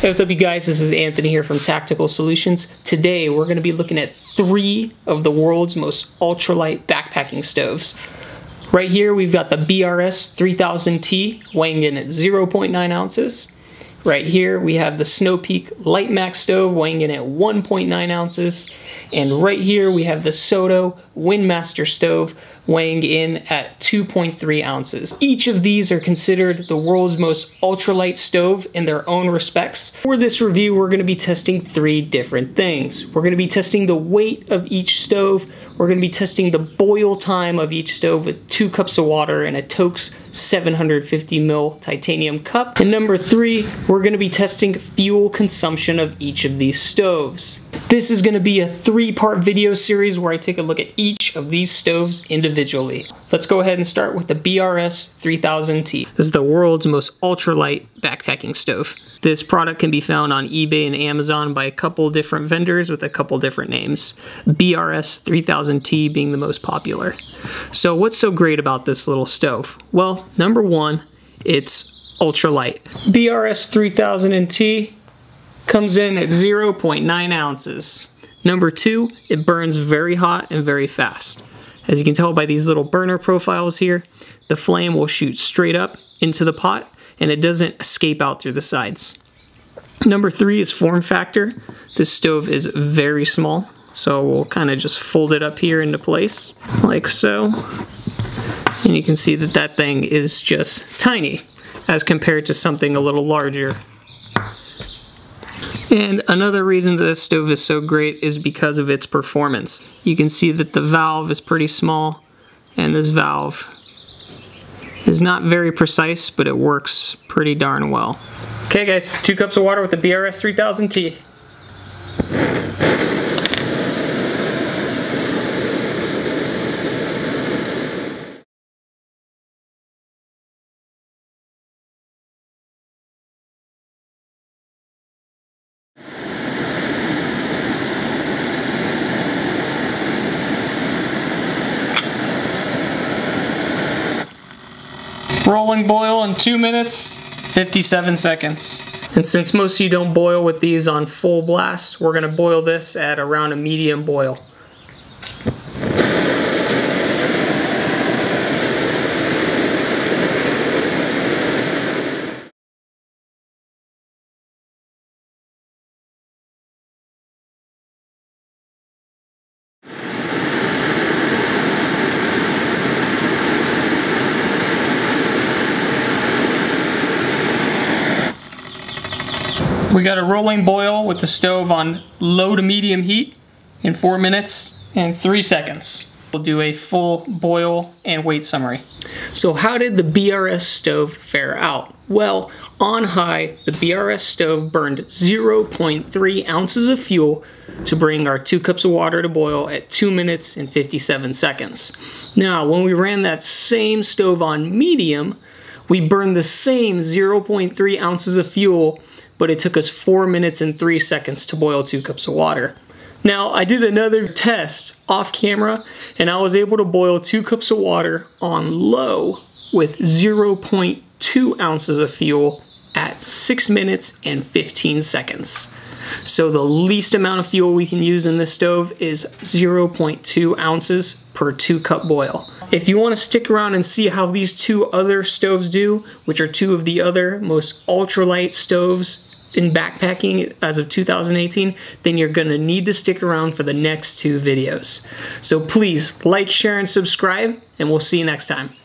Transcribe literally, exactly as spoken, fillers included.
Hey, what's up you guys, this is Anthony here from Tactical Solutions. Today we're going to be looking at three of the world's most ultralight backpacking stoves. Right here we've got the B R S three thousand T weighing in at zero point nine ounces. Right here we have the Snow Peak LightMax stove weighing in at one point nine ounces. And right here we have the Soto Windmaster stove weighing in at two point three ounces. Each of these are considered the world's most ultralight stove in their own respects. For this review, we're gonna be testing three different things. We're gonna be testing the weight of each stove. We're gonna be testing the boil time of each stove with two cups of water and a Toaks seven hundred fifty milliliter titanium cup. And number three, we're gonna be testing fuel consumption of each of these stoves. This is gonna be a three-part video series where I take a look at each of these stoves individually. Let's go ahead and start with the B R S three thousand T. This is the world's most ultralight backpacking stove. This product can be found on eBay and Amazon by a couple different vendors with a couple different names, B R S three thousand T being the most popular. So what's so great about this little stove? Well, number one, it's ultralight. B R S three thousand T comes in at zero point nine ounces. Number two, it burns very hot and very fast. As you can tell by these little burner profiles here, the flame will shoot straight up into the pot and it doesn't escape out through the sides. Number three is form factor. This stove is very small, so we'll kind of just fold it up here into place like so. And you can see that that thing is just tiny as compared to something a little larger. And another reason that this stove is so great is because of its performance. You can see that the valve is pretty small, and this valve is not very precise, but it works pretty darn well. Okay guys, two cups of water with the B R S three thousand T. Rolling boil in two minutes, fifty-seven seconds. And since most of you don't boil with these on full blast, we're gonna boil this at around a medium boil. We got a rolling boil with the stove on low to medium heat in four minutes and three seconds. We'll do a full boil and weight summary. So how did the B R S stove fare out? Well, on high, the B R S stove burned zero point three ounces of fuel to bring our two cups of water to boil at two minutes and fifty-seven seconds. Now, when we ran that same stove on medium, we burned the same zero point three ounces of fuel, but it took us four minutes and three seconds to boil two cups of water. Now, I did another test off camera, and I was able to boil two cups of water on low with zero point two ounces of fuel at six minutes and fifteen seconds. So the least amount of fuel we can use in this stove is zero point two ounces per two cup boil. If you want to stick around and see how these two other stoves do, which are two of the other most ultralight stoves in backpacking as of two thousand eighteen, then you're going to need to stick around for the next two videos. So please like, share, and subscribe, and we'll see you next time.